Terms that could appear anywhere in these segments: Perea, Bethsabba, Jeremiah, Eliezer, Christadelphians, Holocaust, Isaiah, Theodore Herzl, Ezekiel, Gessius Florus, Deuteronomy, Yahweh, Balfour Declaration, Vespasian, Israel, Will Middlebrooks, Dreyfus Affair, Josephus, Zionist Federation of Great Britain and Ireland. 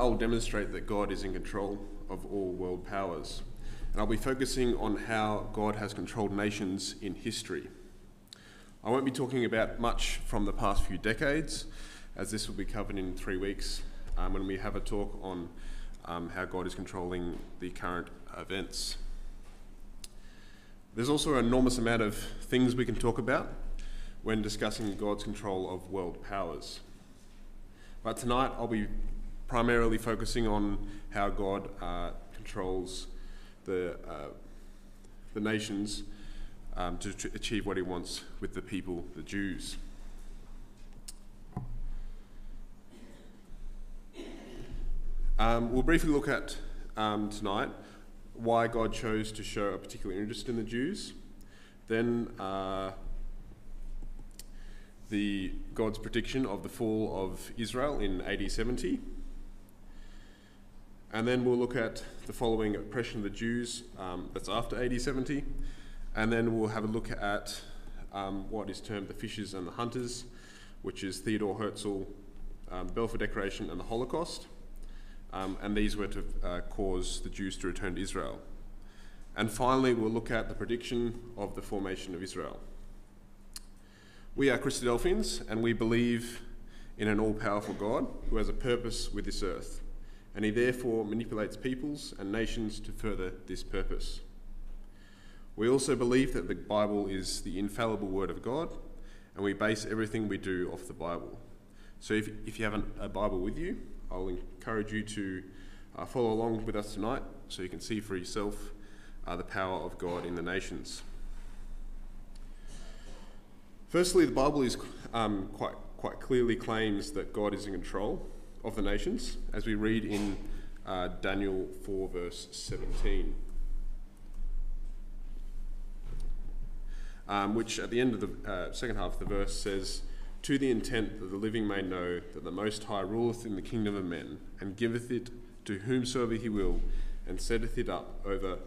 I'll demonstrate that God is in control of all world powers. And I'll be focusing on how God has controlled nations in history. I won't be talking about much from the past few decades, as this will be covered in 3 weeks when we have a talk on how God is controlling the current events. There's also an enormous amount of things we can talk about when discussing God's control of world powers. But tonight I'll be primarily focusing on how God controls the nations to achieve what he wants with the people, the Jews. We'll briefly look at tonight why God chose to show a particular interest in the Jews, then God's prediction of the fall of Israel in AD 70, and then we'll look at the following oppression of the Jews that's after AD 70, and then we'll have a look at what is termed the fishers and the hunters, which is Theodore Herzl, Balfour Declaration and the Holocaust, and these were to cause the Jews to return to Israel. And finally we'll look at the prediction of the formation of Israel. We are Christadelphians, and we believe in an all-powerful God who has a purpose with this earth, and he therefore manipulates peoples and nations to further this purpose. We also believe that the Bible is the infallible word of God, and we base everything we do off the Bible. So if you have a Bible with you, I'll encourage you to follow along with us tonight so you can see for yourself the power of God in the nations. Firstly, the Bible is quite clearly claims that God is in control of the nations, as we read in Daniel 4, verse 17, which at the end of the second half of the verse says, "To the intent that the living may know that the Most High ruleth in the kingdom of men, and giveth it to whomsoever he will, and setteth up over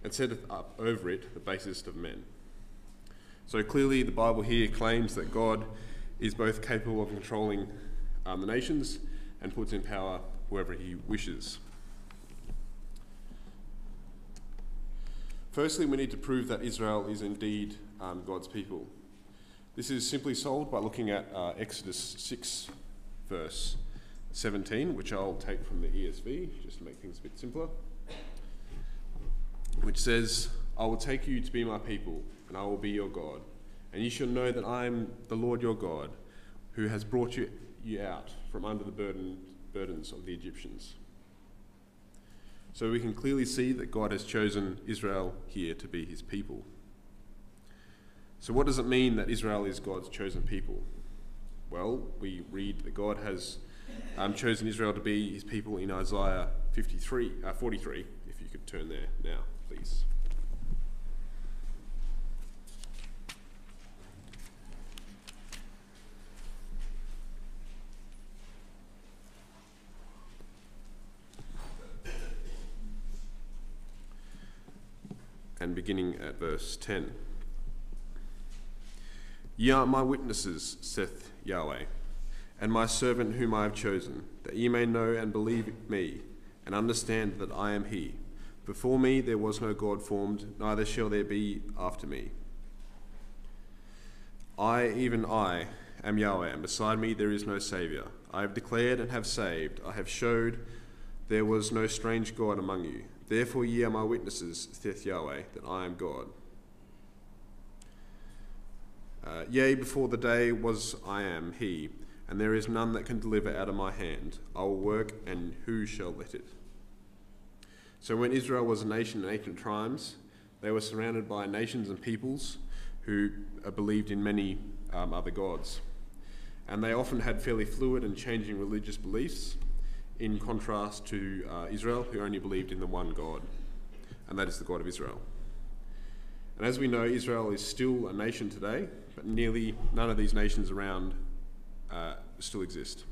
it the basest of men." So clearly the Bible here claims that God is both capable of controlling the nations and puts in power whoever he wishes. Firstly, we need to prove that Israel is indeed God's people. This is simply solved by looking at Exodus 6, verse 17, which I'll take from the ESV, just to make things a bit simpler, which says, "I will take you to be my people, and I will be your God. And you shall know that I am the Lord your God, who has brought you out from under the burdens of the Egyptians." So we can clearly see that God has chosen Israel here to be his people. So what does it mean that Israel is God's chosen people? Well, we read that God has chosen Israel to be his people in Isaiah 43, if you could turn there now, please. And beginning at verse 10. "Ye are my witnesses, saith Yahweh, and my servant whom I have chosen, that ye may know and believe me, and understand that I am he. Before me there was no God formed, neither shall there be after me. I, even I, am Yahweh, and beside me there is no saviour. I have declared and have saved, I have showed there was no strange God among you. Therefore ye are my witnesses, saith Yahweh, that I am God. Yea, before the day was I am he, and there is none that can deliver out of my hand. I will work, and who shall let it?" So when Israel was a nation in ancient times, they were surrounded by nations and peoples who believed in many other gods. And they often had fairly fluid and changing religious beliefs, in contrast to Israel, who only believed in the one God, and that is the God of Israel. And as we know, Israel is still a nation today, but nearly none of these nations around still exist.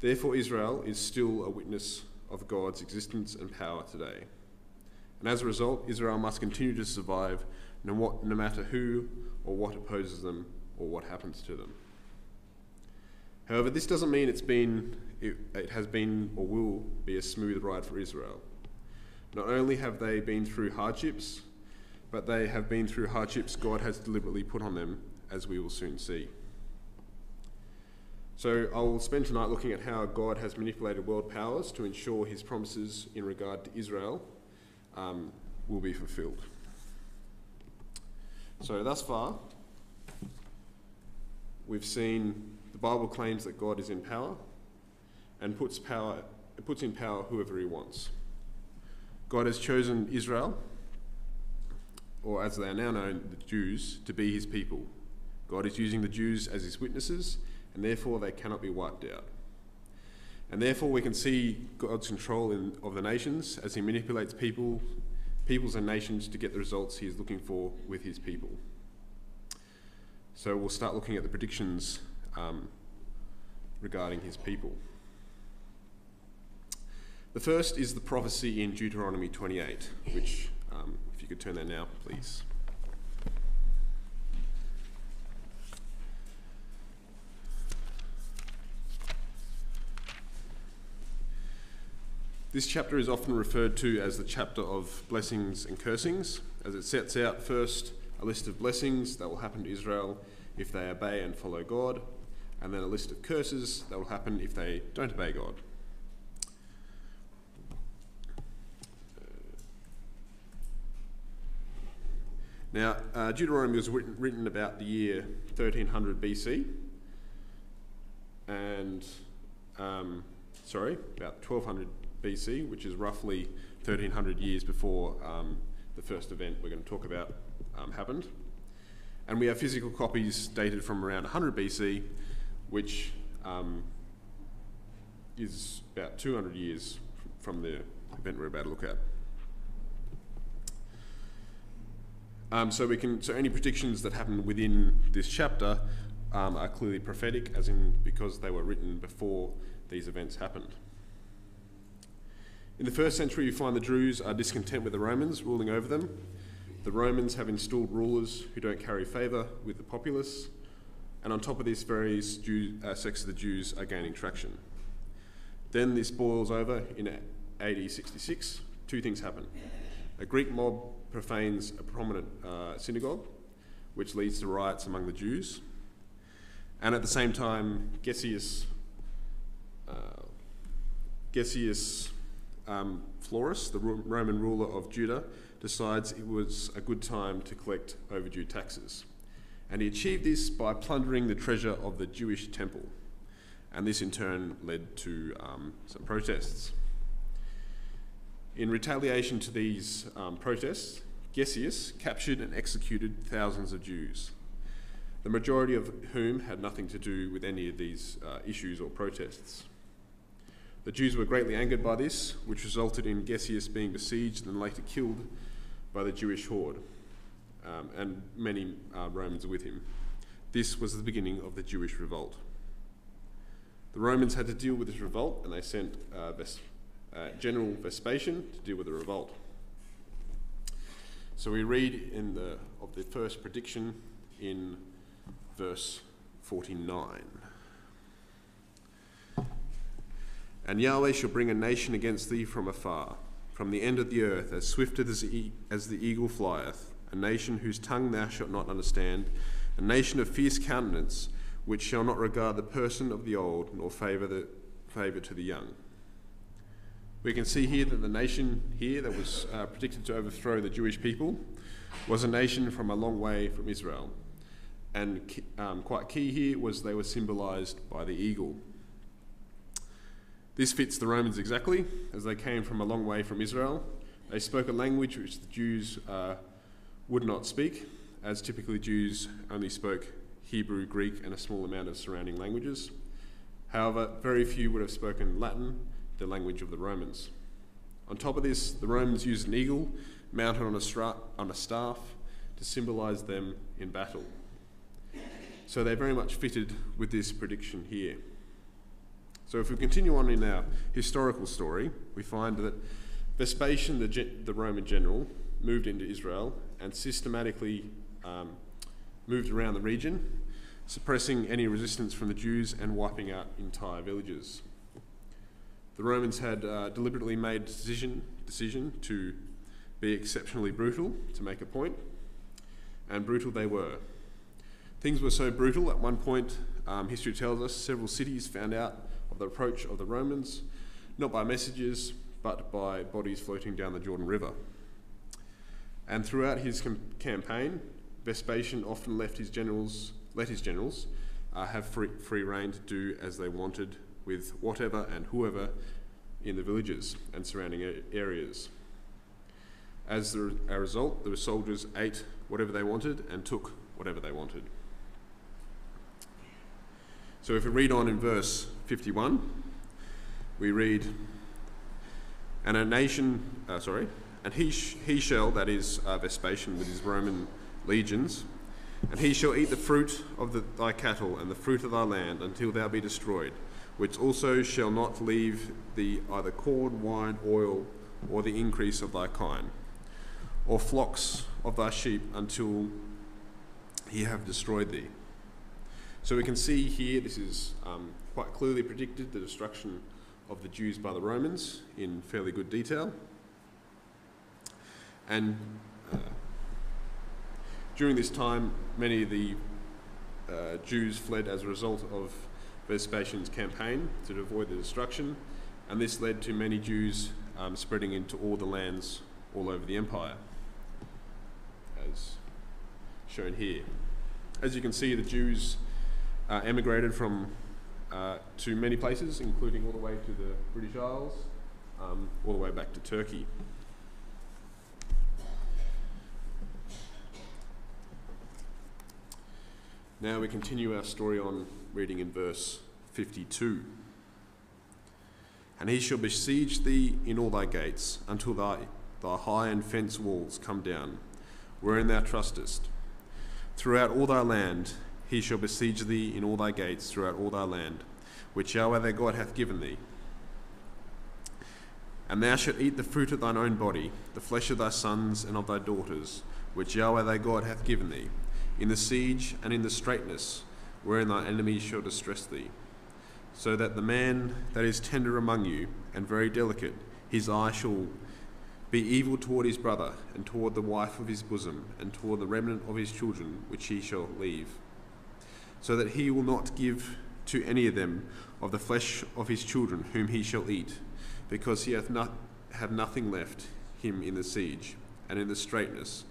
Therefore, Israel is still a witness of God's existence and power today. And as a result, Israel must continue to survive no matter who or what opposes them or what happens to them. However, this doesn't mean it's been it has been or will be a smooth ride for Israel. Not only have they been through hardships, but they have been through hardships God has deliberately put on them, as we will soon see. So I will spend tonight looking at how God has manipulated world powers to ensure his promises in regard to Israel will be fulfilled. So thus far, we've seen the Bible claims that God is in power and puts in power whoever he wants. God has chosen Israel, or as they are now known, the Jews, to be his people. God is using the Jews as his witnesses, and therefore they cannot be wiped out. And therefore we can see God's control of the nations as he manipulates peoples and nations to get the results he is looking for with his people. So we'll start looking at the predictions regarding his people. The first is the prophecy in Deuteronomy 28, which, if you could turn there now, please. This chapter is often referred to as the chapter of blessings and cursings, as it sets out first a list of blessings that will happen to Israel if they obey and follow God, and then a list of curses that will happen if they don't obey God. Now, Deuteronomy was written about the year 1300 BC, and, about 1200 BC, which is roughly 1300 years before the first event we're going to talk about happened. And we have physical copies dated from around 100 BC, which is about 200 years from the event we're about to look at. So any predictions that happen within this chapter are clearly prophetic, as in because they were written before these events happened. In the first century, you find the Jews are discontent with the Romans ruling over them. The Romans have installed rulers who don't carry favour with the populace, and on top of this, various sects of the Jews are gaining traction. Then this boils over in AD 66. Two things happen. A Greek mob profanes a prominent synagogue, which leads to riots among the Jews. And at the same time, Gessius Florus, the Roman ruler of Judah, decides it was a good time to collect overdue taxes. And he achieved this by plundering the treasure of the Jewish temple. And this in turn led to some protests. In retaliation to these protests, Gessius captured and executed thousands of Jews, the majority of whom had nothing to do with any of these issues or protests. The Jews were greatly angered by this, which resulted in Gessius being besieged and later killed by the Jewish horde, and many Romans with him. This was the beginning of the Jewish revolt. The Romans had to deal with this revolt, and they sent General Vespasian to deal with the revolt. So we read of the first prediction in verse 49. And Yahweh shall bring a nation against thee from afar, from the end of the earth, as swift as the eagle flieth, a nation whose tongue thou shalt not understand, a nation of fierce countenance, which shall not regard the person of the old, nor favour to the young. We can see here that the nation here that was predicted to overthrow the Jewish people was a nation from a long way from Israel. And quite key here was they were symbolised by the eagle. This fits the Romans exactly, as they came from a long way from Israel. They spoke a language which the Jews would not speak, as typically Jews only spoke Hebrew, Greek, and a small amount of surrounding languages. However, very few would have spoken Latin, the language of the Romans. On top of this, the Romans used an eagle mounted on a staff to symbolise them in battle. So they very much fitted with this prediction here. So if we continue on in our historical story, we find that Vespasian, the Roman general, moved into Israel and systematically moved around the region, suppressing any resistance from the Jews and wiping out entire villages. The Romans had deliberately made decision to be exceptionally brutal, to make a point, and brutal they were. Things were so brutal at one point, history tells us, several cities found out of the approach of the Romans, not by messages, but by bodies floating down the Jordan River. And throughout his campaign, Vespasian often let his generals have free rein to do as they wanted with whatever and whoever in the villages and surrounding areas. As a result, the soldiers ate whatever they wanted and took whatever they wanted. So if we read on in verse 51, we read, And he shall, that is Vespasian with his Roman legions, and he shall eat the fruit of thy cattle and the fruit of thy land until thou be destroyed, which also shall not leave thee either corn, wine, oil, or the increase of thy kine, or flocks of thy sheep until he have destroyed thee. So we can see here, this is quite clearly predicted, the destruction of the Jews by the Romans in fairly good detail. And during this time, many of the Jews fled as a result of Vespasian's campaign to avoid the destruction, and this led to many Jews spreading into all the lands all over the empire, as shown here. As you can see, the Jews emigrated from to many places, including all the way to the British Isles, all the way back to Turkey. Now we continue our story on reading in verse 52. And he shall besiege thee in all thy gates, until thy high and fenced walls come down, wherein thou trustest. Throughout all thy land he shall besiege thee in all thy gates, throughout all thy land, which Yahweh thy God hath given thee. And thou shalt eat the fruit of thine own body, the flesh of thy sons and of thy daughters, which Yahweh thy God hath given thee, in the siege and in the straitness, wherein thy enemies shall distress thee, so that the man that is tender among you, and very delicate, his eye shall be evil toward his brother, and toward the wife of his bosom, and toward the remnant of his children, which he shall leave, so that he will not give to any of them of the flesh of his children, whom he shall eat, because he hath nothing left him in the siege, and in the straitness,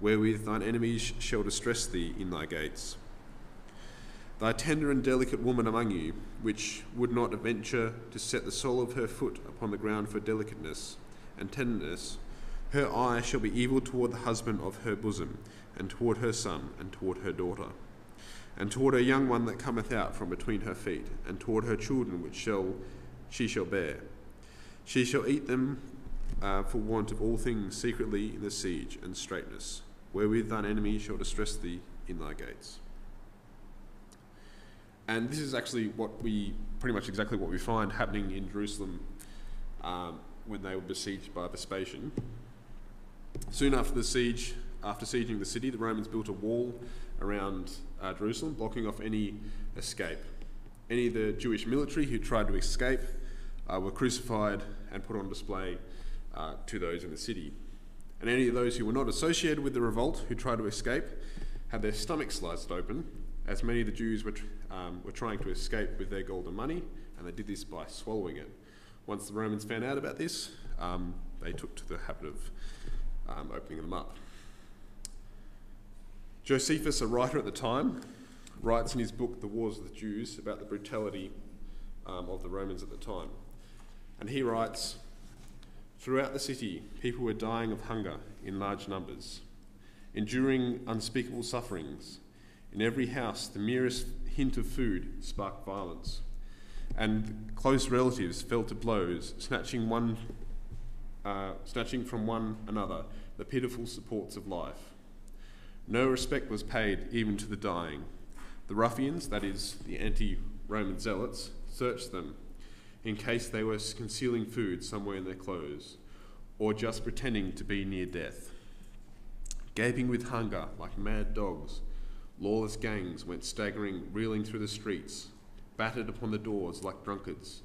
wherewith thine enemies shall distress thee in thy gates. Thy tender and delicate woman among you, which would not venture to set the sole of her foot upon the ground for delicateness and tenderness, her eye shall be evil toward the husband of her bosom, and toward her son, and toward her daughter, and toward her young one that cometh out from between her feet, and toward her children which she shall bear. She shall eat them for want of all things secretly in the siege and straitness, wherewith thine enemy shall distress thee in thy gates. And this is actually pretty much exactly what we find happening in Jerusalem when they were besieged by Vespasian. Soon after the siege, after sieging the city, the Romans built a wall around Jerusalem, blocking off any escape. Any of the Jewish military who tried to escape were crucified and put on display to those in the city. And any of those who were not associated with the revolt, who tried to escape, had their stomachs sliced open, as many of the Jews were trying to escape with their gold and money, and they did this by swallowing it. Once the Romans found out about this, they took to the habit of opening them up. Josephus, a writer at the time, writes in his book, The Wars of the Jews, about the brutality of the Romans at the time. And he writes, "Throughout the city, people were dying of hunger in large numbers, enduring unspeakable sufferings. In every house, the merest hint of food sparked violence, and close relatives fell to blows, snatching from one another the pitiful supports of life. No respect was paid even to the dying. The ruffians, that is, the anti-Roman zealots, searched them in case they were concealing food somewhere in their clothes, or just pretending to be near death. Gaping with hunger like mad dogs, lawless gangs went staggering, reeling through the streets, battered upon the doors like drunkards,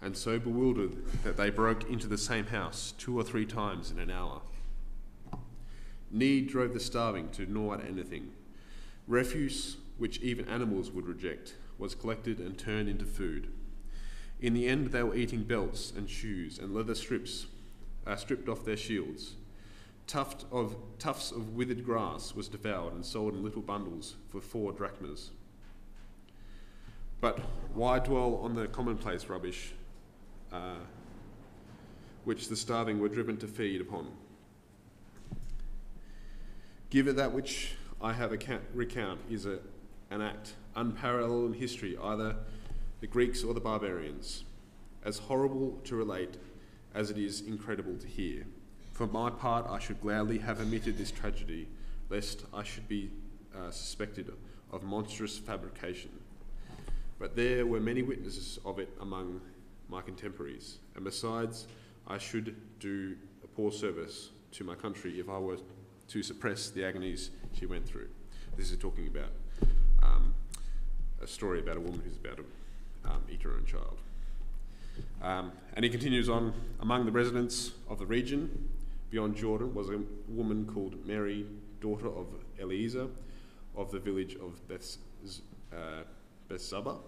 and so bewildered that they broke into the same house 2 or 3 times in an hour. Need drove the starving to gnaw at anything. Refuse, which even animals would reject, was collected and turned into food. In the end, they were eating belts and shoes and leather strips stripped off their shields. Tufts of withered grass was devoured and sold in little bundles for 4 drachmas. But why dwell on the commonplace rubbish which the starving were driven to feed upon? Give it that which I have recount is an act unparalleled in history, either the Greeks or the barbarians, as horrible to relate as it is incredible to hear. For my part, I should gladly have omitted this tragedy, lest I should be suspected of monstrous fabrication. But there were many witnesses of it among my contemporaries, and besides, I should do a poor service to my country if I were to suppress the agonies she went through. This is talking about a story about a woman who's about to eat her own child. And he continues on, among the residents of the region beyond Jordan was a woman called Mary, daughter of Eliezer, of the village of Bethsabba.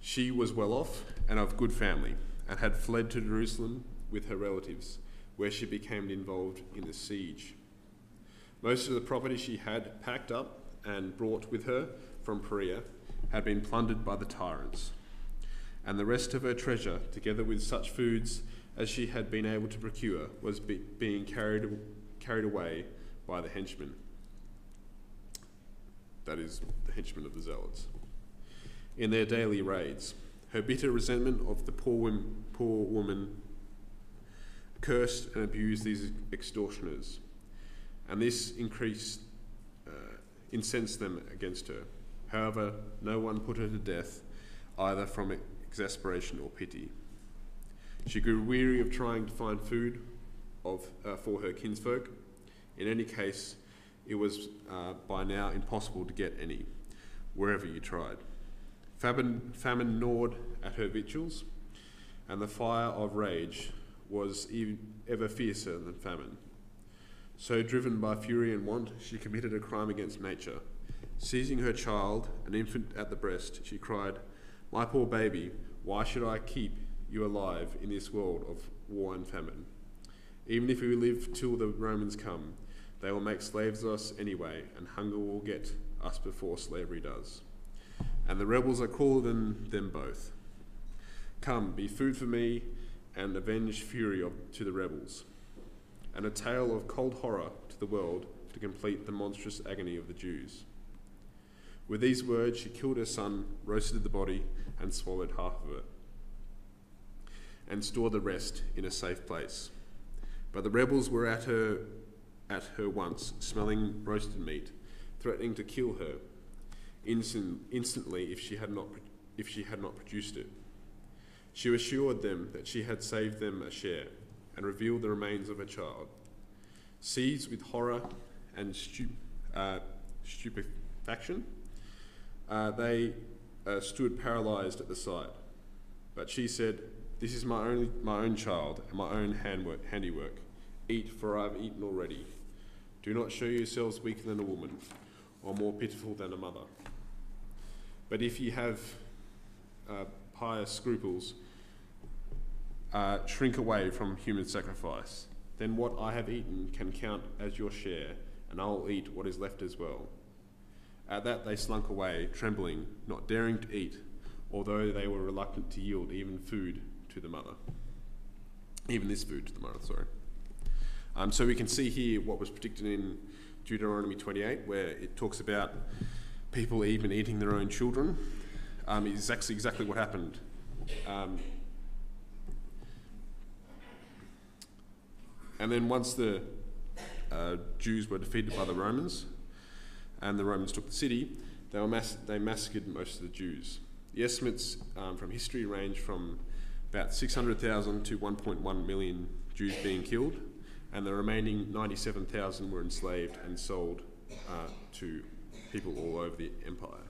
She was well off and of good family, and had fled to Jerusalem with her relatives, where she became involved in the siege. Most of the property she had packed up and brought with her from Perea had been plundered by the tyrants, and the rest of her treasure, together with such foods as she had been able to procure, was being carried away by the henchmen. That is, the henchmen of the Zealots, in their daily raids. Her bitter resentment of the poor woman cursed and abused these extortioners, and this incensed them against her. However, no one put her to death, either from exasperation or pity. She grew weary of trying to find food for her kinsfolk. In any case, it was by now impossible to get any, wherever you tried. Famine gnawed at her victuals, and the fire of rage was ever fiercer than famine. So, driven by fury and want, she committed a crime against nature. Seizing her child, an infant at the breast, she cried, "My poor baby, why should I keep you alive in this world of war and famine? Even if we live till the Romans come, they will make slaves of us anyway, and hunger will get us before slavery does. And the rebels are cooler than them both. Come, be food for me, and avenge fury to the rebels." And a tale of cold horror to the world to complete the monstrous agony of the Jews. With these words, she killed her son, roasted the body, and swallowed half of it, and stored the rest in a safe place. But the rebels were at her once, smelling roasted meat, threatening to kill her instantly if she had not produced it. She assured them that she had saved them a share, and revealed the remains of her child. Seized with horror and stupefaction, they stood paralysed at the sight. But she said, "This is my own child and my own handiwork. Eat, for I have eaten already. Do not show yourselves weaker than a woman, or more pitiful than a mother. But if ye have pious scruples, shrink away from human sacrifice. Then what I have eaten can count as your share, and I will eat what is left as well." At that they slunk away, trembling, not daring to eat, although they were reluctant to yield even this food to the mother, sorry. So we can see here what was predicted in Deuteronomy 28, where it talks about people even eating their own children. Is actually exactly what happened. And then once the Jews were defeated by the Romans, and the Romans took the city, they massacred most of the Jews. The estimates from history range from about 600,000 to 1.1 million Jews being killed, and the remaining 97,000 were enslaved and sold to people all over the empire.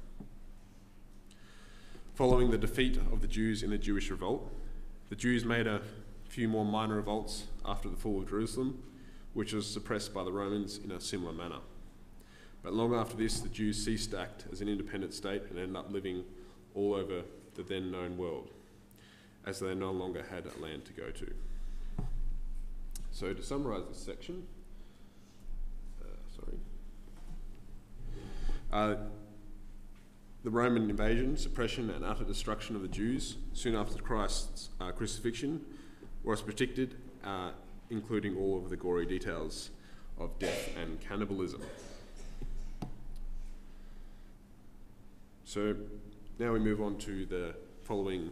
Following the defeat of the Jews in the Jewish revolt, the Jews made a few more minor revolts after the fall of Jerusalem, which was suppressed by the Romans in a similar manner. But long after this, the Jews ceased to act as an independent state and ended up living all over the then known world, as they no longer had a land to go to. So to summarise this section, the Roman invasion, suppression and utter destruction of the Jews soon after Christ's crucifixion was predicted, including all of the gory details of death and cannibalism. So now we move on to the following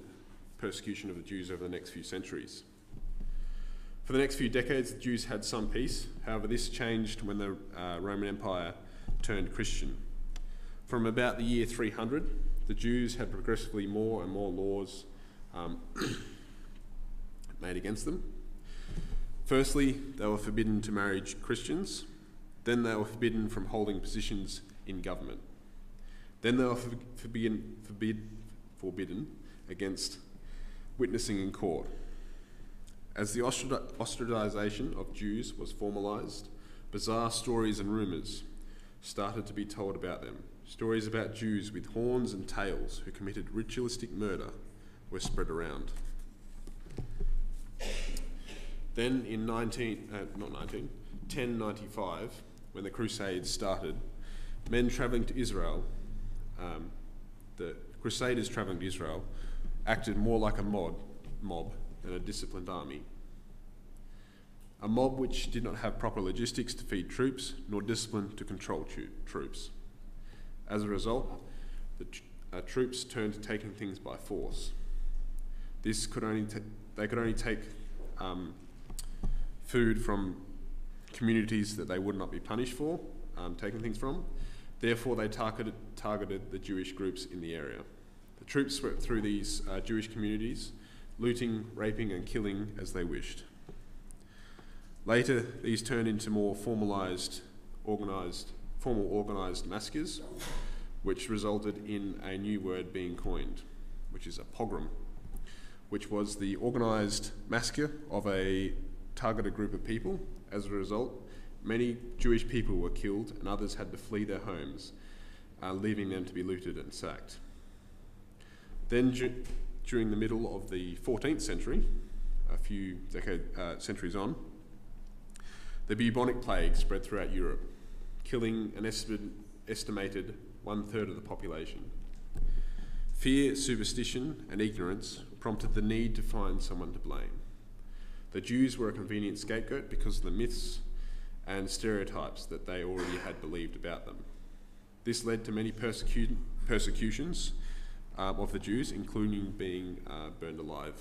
persecution of the Jews over the next few centuries. For the next few decades, the Jews had some peace. However, this changed when the Roman Empire turned Christian. From about the year 300, the Jews had progressively more and more laws made against them. Firstly, they were forbidden to marry Christians. Then they were forbidden from holding positions in government. Then they were forbidden against witnessing in court. As the ostracization of Jews was formalised, bizarre stories and rumours started to be told about them. Stories about Jews with horns and tails who committed ritualistic murder were spread around. Then in 1095, when the Crusades started, the Crusaders travelling to Israel acted more like a mob than a disciplined army. A mob which did not have proper logistics to feed troops, nor discipline to control troops. As a result, the troops turned to taking things by force. They could only take food from communities that they would not be punished for taking things from. Therefore, they targeted the Jewish groups in the area. The troops swept through these Jewish communities, looting, raping, and killing as they wished. Later, these turned into more formal organised massacres, which resulted in a new word being coined, which is a pogrom, which was the organised massacre of a targeted group of people. As a result, many Jewish people were killed and others had to flee their homes, leaving them to be looted and sacked. Then during the middle of the 14th century, a few centuries on, the bubonic plague spread throughout Europe, killing an estimated one-third of the population. Fear, superstition, and ignorance prompted the need to find someone to blame. The Jews were a convenient scapegoat because of the myths and stereotypes that they already had believed about them. This led to many persecutions of the Jews, including being burned alive,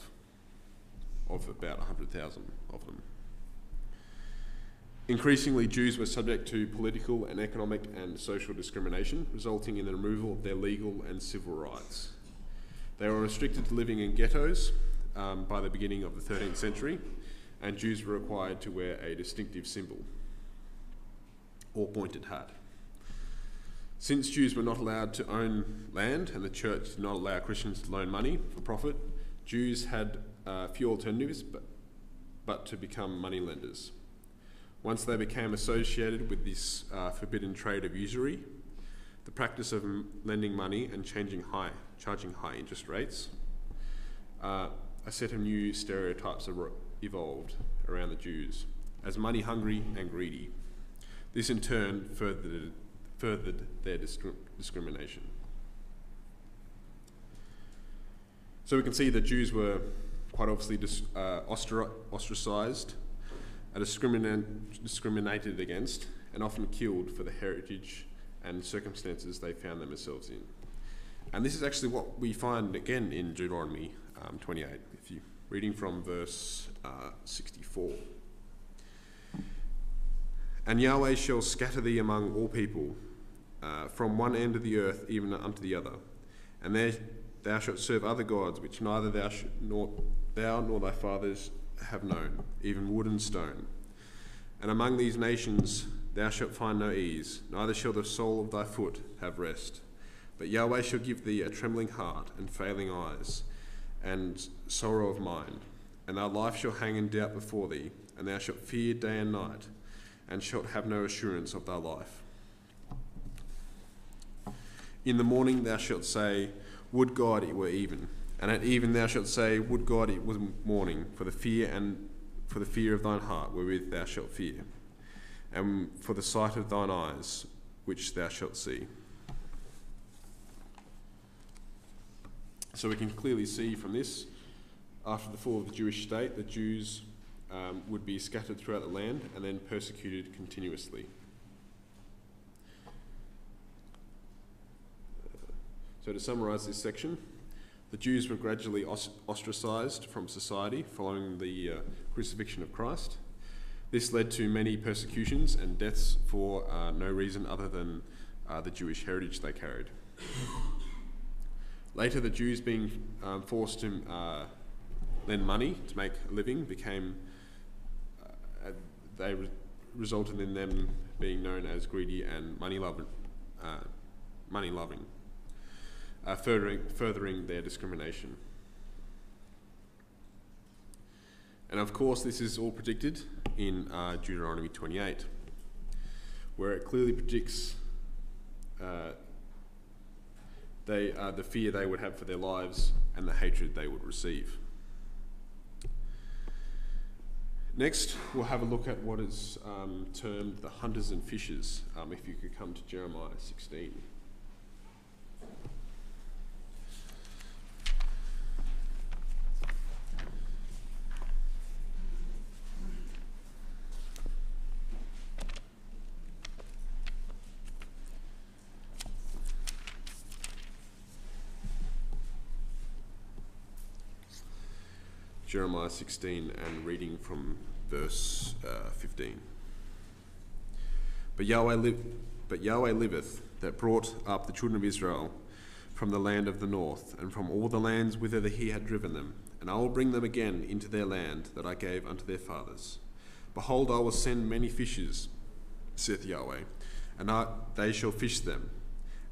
of about 100,000 of them. Increasingly, Jews were subject to political and economic and social discrimination, resulting in the removal of their legal and civil rights. They were restricted to living in ghettos by the beginning of the 13th century, and Jews were required to wear a distinctive symbol or pointed hat. Since Jews were not allowed to own land and the church did not allow Christians to loan money for profit, Jews had few alternatives but to become moneylenders. Once they became associated with this forbidden trade of usury, the practice of lending money and charging high interest rates, a set of new stereotypes evolved around the Jews as money-hungry and greedy. This in turn furthered their discrimination. So we can see the Jews were quite obviously ostracised, discriminated against, and often killed for the heritage and circumstances they found themselves in. And this is actually what we find again in Deuteronomy 28, if you're reading from verse 64. And Yahweh shall scatter thee among all people, from one end of the earth even unto the other. And there thou shalt serve other gods, which neither thou nor thy fathers have known, even wood and stone. And among these nations thou shalt find no ease, neither shall the sole of thy foot have rest, But Yahweh shall give thee a trembling heart and failing eyes and sorrow of mind, and thy life shall hang in doubt before thee, and thou shalt fear day and night, and shalt have no assurance of thy life. In the morning thou shalt say, Would God it were even, and at even thou shalt say, Would God it were morning, for the fear of thine heart wherewith thou shalt fear, and for the sight of thine eyes which thou shalt see. So we can clearly see from this, after the fall of the Jewish state, the Jews would be scattered throughout the land and then persecuted continuously. So to summarise this section, the Jews were gradually ostracised from society following the crucifixion of Christ. This led to many persecutions and deaths for no reason other than the Jewish heritage they carried. Later, the Jews being forced to lend money to make a living became, resulted in them being known as greedy and money-loving, furthering their discrimination. And of course, this is all predicted in Deuteronomy 28, where it clearly predicts the fear they would have for their lives and the hatred they would receive. Next, we'll have a look at what is termed the hunters and fishers, if you could come to Jeremiah 16. Jeremiah 16, and reading from verse 15. But Yahweh liveth, that brought up the children of Israel from the land of the north, and from all the lands whither he had driven them, and I will bring them again into their land that I gave unto their fathers. Behold, I will send many fishers, saith Yahweh, and they shall fish them.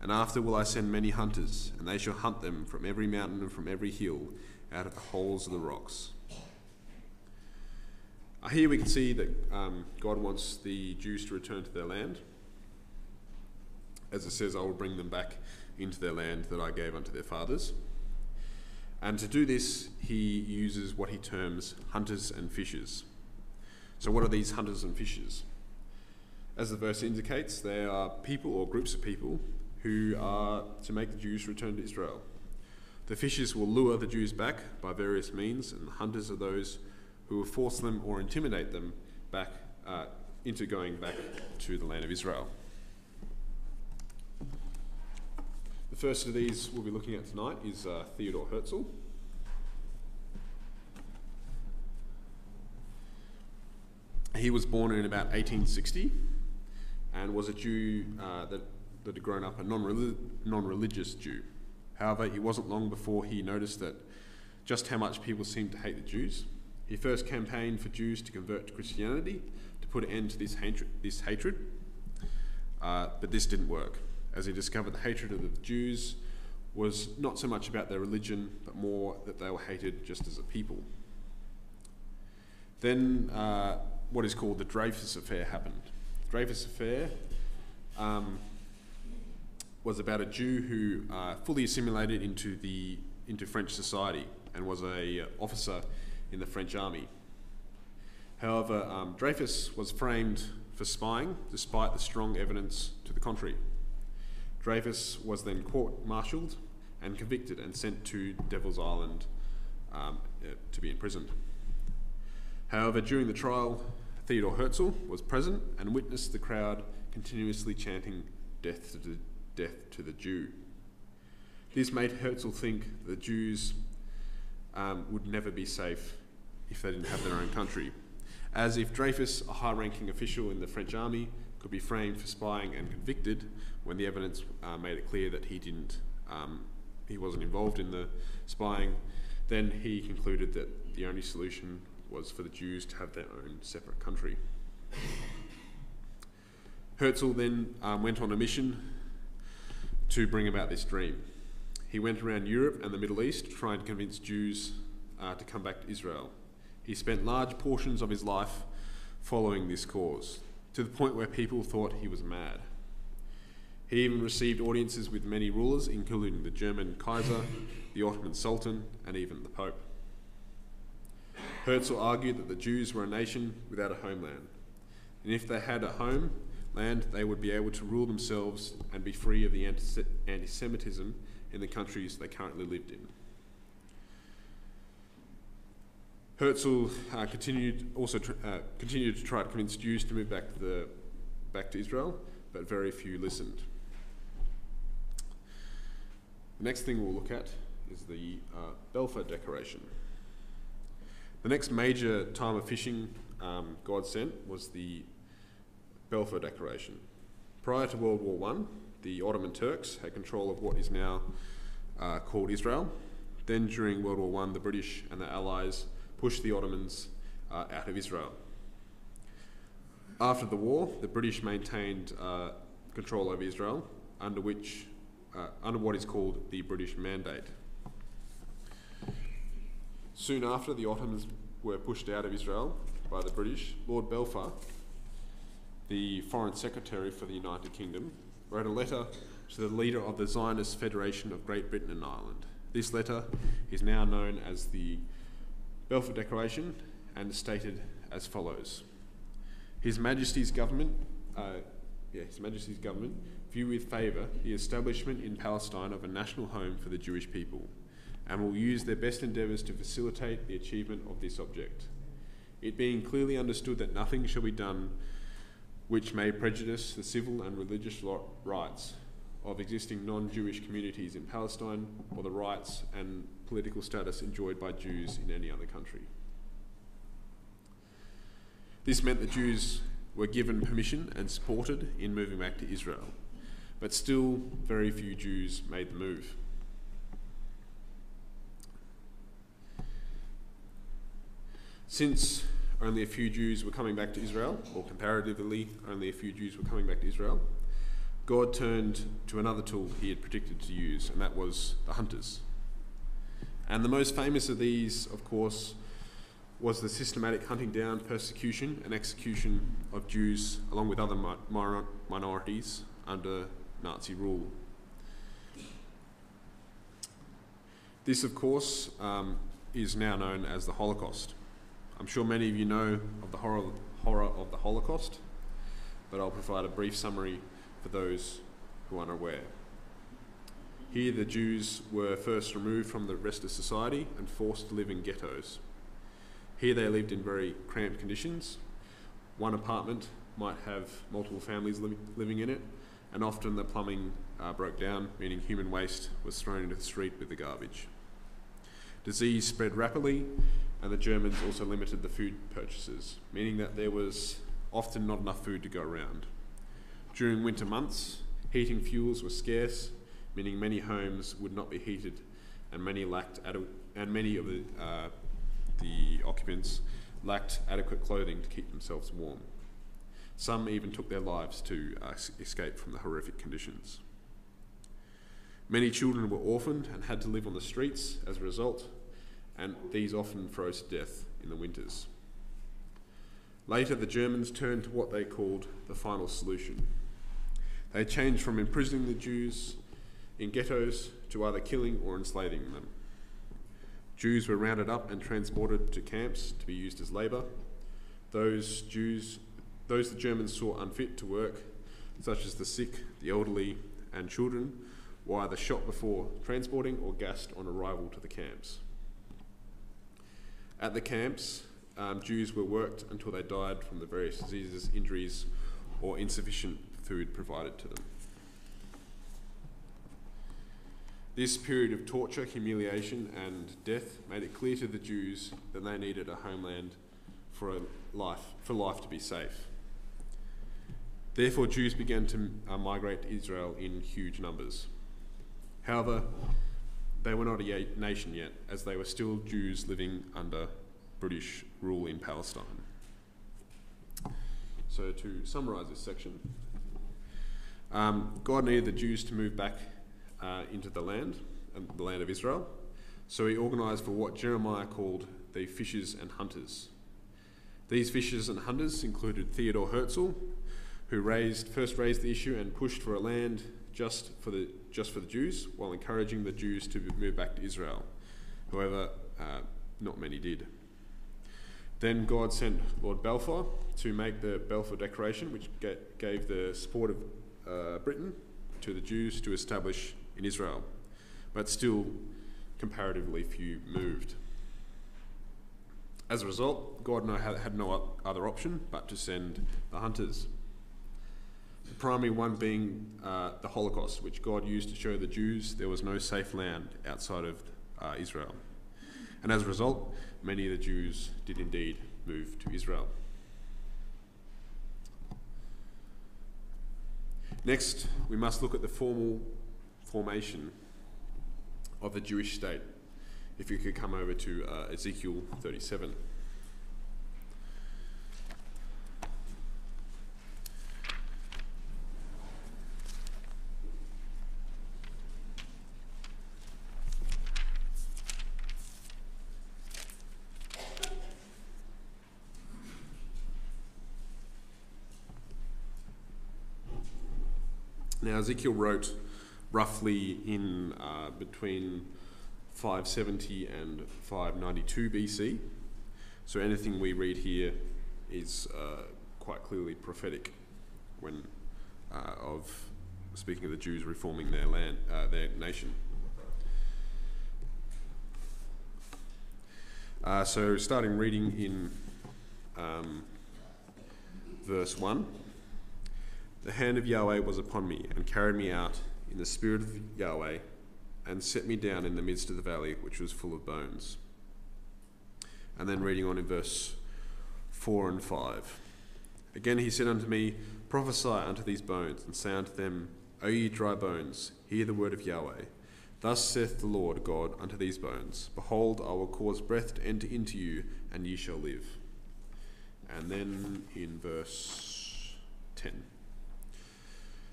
And after will I send many hunters, and they shall hunt them from every mountain and from every hill, out of the holes of the rocks. Here we can see that God wants the Jews to return to their land. As it says, I will bring them back into their land that I gave unto their fathers. And to do this, he uses what he terms hunters and fishers. So what are these hunters and fishers? As the verse indicates, they are people or groups of people who are to make the Jews return to Israel. The fishers will lure the Jews back by various means, and the hunters are those who will force them or intimidate them back into going back to the land of Israel. The first of these we'll be looking at tonight is Theodore Herzl. He was born in about 1860 and was a Jew that had grown up a non-religious Jew. However, it wasn't long before he noticed that just how much people seemed to hate the Jews. He first campaigned for Jews to convert to Christianity to put an end to this hatred, but this didn't work, as he discovered the hatred of the Jews was not so much about their religion, but more that they were hated just as a people. Then what is called the Dreyfus Affair happened. The Dreyfus Affair was about a Jew who fully assimilated into French society and was an officer in the French army. However, Dreyfus was framed for spying despite the strong evidence to the contrary. Dreyfus was then court-martialed and convicted and sent to Devil's Island to be imprisoned. However, during the trial, Theodore Herzl was present and witnessed the crowd continuously chanting death to the Jew. This made Herzl think the Jews would never be safe if they didn't have their own country, as if Dreyfus, a high-ranking official in the French army, could be framed for spying and convicted when the evidence made it clear that he wasn't involved in the spying. Then he concluded that the only solution was for the Jews to have their own separate country. Herzl then went on a mission to bring about this dream. He went around Europe and the Middle East trying to convince Jews to come back to Israel. He spent large portions of his life following this cause, to the point where people thought he was mad. He even received audiences with many rulers, including the German Kaiser, the Ottoman Sultan, and even the Pope. Herzl argued that the Jews were a nation without a homeland, and if they had a homeland, they would be able to rule themselves and be free of the anti-Semitism in the countries they currently lived in. Herzl continued to try to convince Jews to move back to Israel, but very few listened. The next thing we'll look at is the Balfour Declaration. The next major time of fishing God sent was the Balfour Declaration. Prior to World War I, the Ottoman Turks had control of what is now called Israel. Then during World War I, the British and the Allies pushed the Ottomans out of Israel. After the war, the British maintained control over Israel under what is called the British Mandate. Soon after the Ottomans were pushed out of Israel by the British, Lord Balfour, the Foreign Secretary for the United Kingdom, wrote a letter to the leader of the Zionist Federation of Great Britain and Ireland. This letter is now known as the Balfour Declaration and is stated as follows. His Majesty's government view with favour the establishment in Palestine of a national home for the Jewish people and will use their best endeavours to facilitate the achievement of this object, it being clearly understood that nothing shall be done which may prejudice the civil and religious rights of existing non-Jewish communities in Palestine or the rights and political status enjoyed by Jews in any other country. This meant that Jews were given permission and supported in moving back to Israel, but still very few Jews made the move. Since only a few Jews were coming back to Israel, or comparatively only a few Jews were coming back to Israel, God turned to another tool he had predicted to use, and that was the hunters. And the most famous of these, of course, was the systematic hunting down, persecution and execution of Jews along with other minorities under Nazi rule. This, of course, is now known as the Holocaust. I'm sure many of you know of the horror of the Holocaust, but I'll provide a brief summary for those who aren't aware. Here the Jews were first removed from the rest of society and forced to live in ghettos. Here they lived in very cramped conditions. One apartment might have multiple families living in it, and often the plumbing broke down, meaning human waste was thrown into the street with the garbage. Disease spread rapidly, and the Germans also limited the food purchases, meaning that there was often not enough food to go around. During winter months, heating fuels were scarce, meaning many homes would not be heated, and many of the occupants lacked adequate clothing to keep themselves warm. Some even took their lives to escape from the horrific conditions. Many children were orphaned and had to live on the streets as a result, and these often froze to death in the winters. Later, the Germans turned to what they called the final solution. They changed from imprisoning the Jews in ghettos to either killing or enslaving them. Jews were rounded up and transported to camps to be used as labour. Those the Germans saw unfit to work, such as the sick, the elderly and children, were either shot before transporting or gassed on arrival to the camps. At the camps, Jews were worked until they died from the various diseases, injuries, or insufficient food provided to them. This period of torture, humiliation, and death made it clear to the Jews that they needed a homeland for life to be safe. Therefore, Jews began to migrate to Israel in huge numbers. However, they were not a nation yet, as they were still Jews living under British rule in Palestine. So to summarise this section, God needed the Jews to move back into the land of Israel. So he organised for what Jeremiah called the fishers and hunters. These fishers and hunters included Theodore Herzl, who first raised the issue and pushed for a land just for the Jews, while encouraging the Jews to move back to Israel. However, not many did. Then God sent Lord Balfour to make the Balfour Declaration, which gave the support of Britain to the Jews to establish in Israel, but still comparatively few moved. As a result, God had no other option but to send the hunters. The primary one being the Holocaust, which God used to show the Jews there was no safe land outside of Israel. And as a result, many of the Jews did indeed move to Israel. Next, we must look at the formal formation of the Jewish state. If you could come over to Ezekiel 37. Now, Ezekiel wrote roughly in between 570 and 592 BC, so anything we read here is quite clearly prophetic when of speaking of the Jews reforming their land, their nation. So, starting reading in verse 1. The hand of Yahweh was upon me, and carried me out in the spirit of Yahweh, and set me down in the midst of the valley, which was full of bones. And then reading on in verse 4 and 5. Again he said unto me, prophesy unto these bones, and say unto them, O ye dry bones, hear the word of Yahweh. Thus saith the Lord God unto these bones, behold, I will cause breath to enter into you, and ye shall live. And then in verse 10.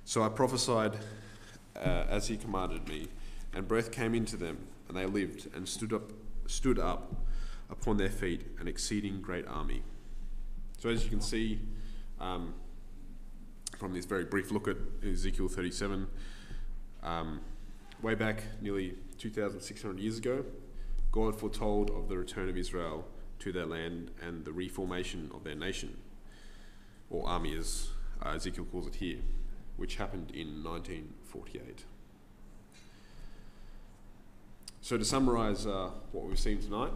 So I prophesied as he commanded me, and breath came into them, and they lived and stood up upon their feet, an exceeding great army. So as you can see from this very brief look at Ezekiel 37, way back nearly 2,600 years ago, God foretold of the return of Israel to their land and the reformation of their nation, or army as Ezekiel calls it here, which happened in 1948. So to summarise what we've seen tonight,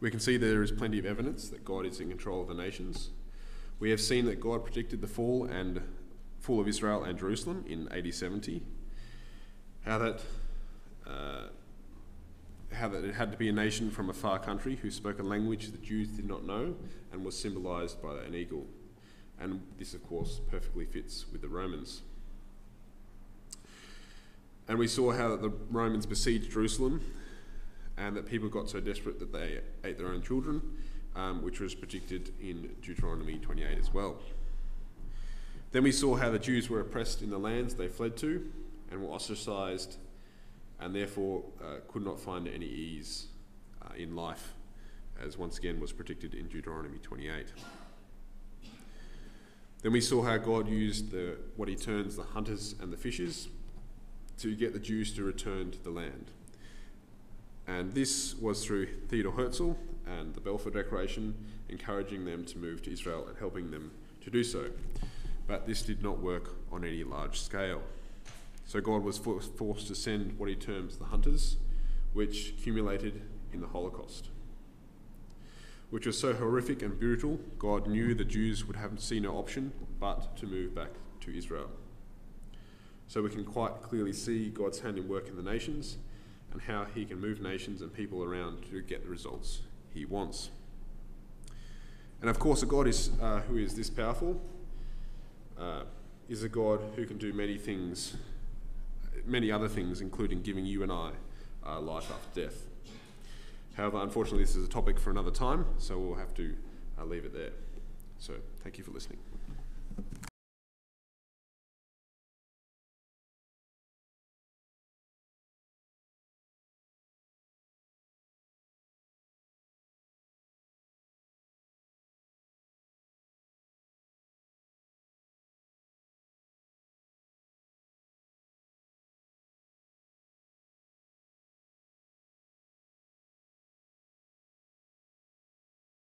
we can see there is plenty of evidence that God is in control of the nations. We have seen that God predicted the fall of Israel and Jerusalem in AD 70. How that it had to be a nation from a far country who spoke a language the Jews did not know and was symbolised by an eagle. And this, of course, perfectly fits with the Romans. And we saw how that the Romans besieged Jerusalem and that people got so desperate that they ate their own children, which was predicted in Deuteronomy 28 as well. Then we saw how the Jews were oppressed in the lands they fled to and were ostracised, and therefore could not find any ease in life, as once again was predicted in Deuteronomy 28. Then we saw how God used what he terms the hunters and the fishers to get the Jews to return to the land. And this was through Theodore Herzl and the Balfour Declaration, encouraging them to move to Israel and helping them to do so. But this did not work on any large scale. So God was forced to send what he terms the hunters, which culminated in the Holocaust, which was so horrific and brutal, God knew the Jews would have seen no option but to move back to Israel. So we can quite clearly see God's hand in work in the nations and how he can move nations and people around to get the results he wants. And of course, a God who is this powerful is a God who can do many things, many other things, including giving you and I life after death. However, unfortunately, this is a topic for another time, so we'll have to leave it there. So, thank you for listening.